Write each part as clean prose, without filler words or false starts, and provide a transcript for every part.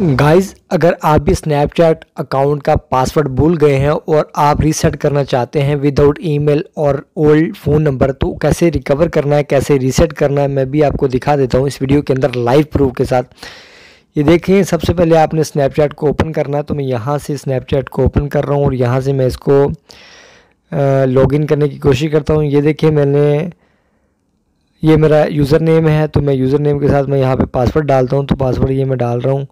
Guys, अगर आप भी स्नैपचैट अकाउंट का पासवर्ड भूल गए हैं और आप रीसेट करना चाहते हैं विदाउट ईमेल और ओल्ड फ़ोन नंबर, तो कैसे रिकवर करना है, कैसे रीसेट करना है, मैं भी आपको दिखा देता हूं इस वीडियो के अंदर लाइव प्रूफ के साथ। ये देखें, सबसे पहले आपने स्नैपचैट को ओपन करना है, तो मैं यहाँ से स्नैपचैट को ओपन कर रहा हूँ और यहाँ से मैं इसको लॉगिन करने की कोशिश करता हूँ। ये देखिए, ये मेरा यूज़र नेम है, तो मैं यूज़र नेम के साथ मैं यहाँ पे पासवर्ड डालता हूँ। तो पासवर्ड ये मैं डाल रहा हूँ,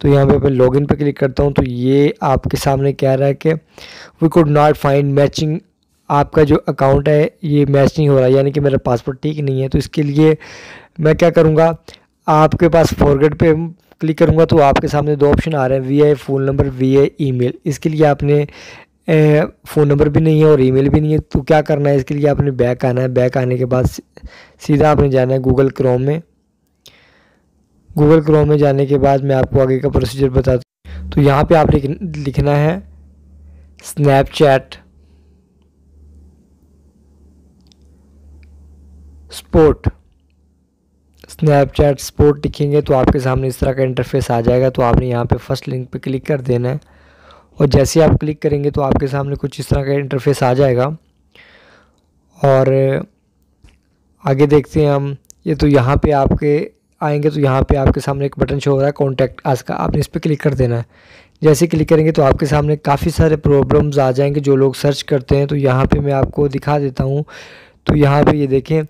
तो यहाँ पे मैं लॉगिन पे क्लिक करता हूँ। तो ये आपके सामने कह रहा है कि we could not find matching, आपका जो अकाउंट है ये मैच नहीं हो रहा, यानी कि मेरा पासवर्ड ठीक नहीं है। तो इसके लिए मैं क्या करूँगा, आपके पास फॉरगेट पे क्लिक करूँगा, तो आपके सामने दो ऑप्शन आ रहे हैं, via phone number, via email. इसके लिए आपने फ़ोन नंबर भी नहीं है और ईमेल भी नहीं है, तो क्या करना है, इसके लिए आपने बैक आना है। बैक आने के बाद सीधा आपने जाना है गूगल क्रोम में। गूगल क्रोम में जाने के बाद मैं आपको आगे का प्रोसीजर बताता हूँ। तो यहाँ पे आपने लिखना है स्नैपचैट सपोर्ट, स्नैपचैट सपोर्ट लिखेंगे तो आपके सामने इस तरह का इंटरफेस आ जाएगा। तो आपने यहाँ पे फर्स्ट लिंक पे क्लिक कर देना है और जैसे आप क्लिक करेंगे तो आपके सामने कुछ इस तरह का इंटरफेस आ जाएगा। और आगे देखते हैं हम ये, तो यहाँ पे आपके आएंगे तो यहाँ पे आपके सामने एक बटन शो हो रहा है कॉन्टैक्ट आज का, आपने इस पर क्लिक कर देना है। जैसे क्लिक करेंगे तो आपके सामने काफ़ी सारे प्रॉब्लम्स आ जाएंगे जो लोग सर्च करते हैं। तो यहाँ पे मैं आपको दिखा देता हूँ। तो यहाँ पे ये देखें,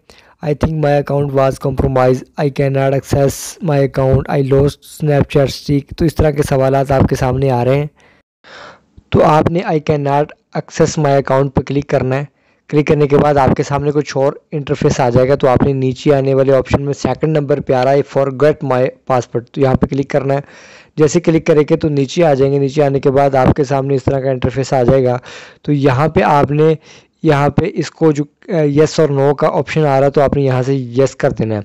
I think my account was compromise, I can not access my account, I lost Snapchat streak. तो इस तरह के सवाल आपके सामने आ रहे हैं। तो आपने I can not access my account पर क्लिक करना है। क्लिक करने के बाद आपके सामने कुछ और इंटरफेस आ जाएगा। तो आपने नीचे आने वाले ऑप्शन में सेकंड नंबर पे आ रहा है फॉरगेट माई पासवर्ड, तो यहाँ पे क्लिक करना है। जैसे क्लिक करेंगे तो नीचे आ जाएंगे। नीचे आने के बाद आपके सामने इस तरह का इंटरफेस आ जाएगा। तो यहाँ पे आपने इसको जो यस और नो का ऑप्शन आ रहा है, तो आपने यहाँ से यस कर देना है।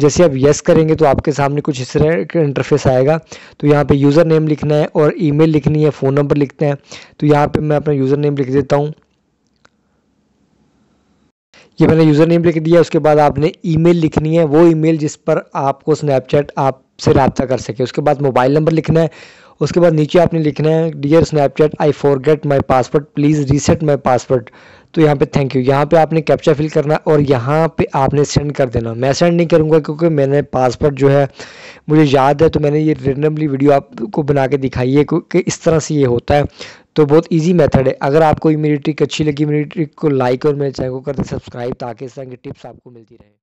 जैसे आप यस करेंगे तो आपके सामने कुछ इस तरह का इंटरफेस आएगा। तो यहाँ पे यूज़र नेम लिखना है और ईमेल लिखनी है, फ़ोन नंबर लिखना है। तो यहाँ पे मैं अपना यूज़र नेम लिख देता हूँ। ये मैंने यूज़र नेम लिख दिया। उसके बाद आपने ईमेल लिखनी है, वो ईमेल जिस पर आपको स्नैपचैट आपसे रब्ता कर सके। उसके बाद मोबाइल नंबर लिखना है। उसके बाद नीचे आपने लिखना है dear Snapchat, I forget my password, please reset my password. तो यहाँ पे थैंक यू, यहाँ पे आपने कैप्चा फिल करना और यहाँ पे आपने सेंड कर देना। मैं सेंड नहीं करूँगा क्योंकि मैंने पासवर्ड जो है मुझे याद है, तो मैंने ये रेंडमली वीडियो आपको बना के दिखाई है कि इस तरह से ये होता है। तो बहुत ईजी मेथड है। अगर आपको मेरी ट्रिक अच्छी लगी, मेरी ट्रिक को लाइक और मेरे चैनल को कर दें सब्सक्राइब, ताकि इस तरह की टिप्स आपको मिलती रहे।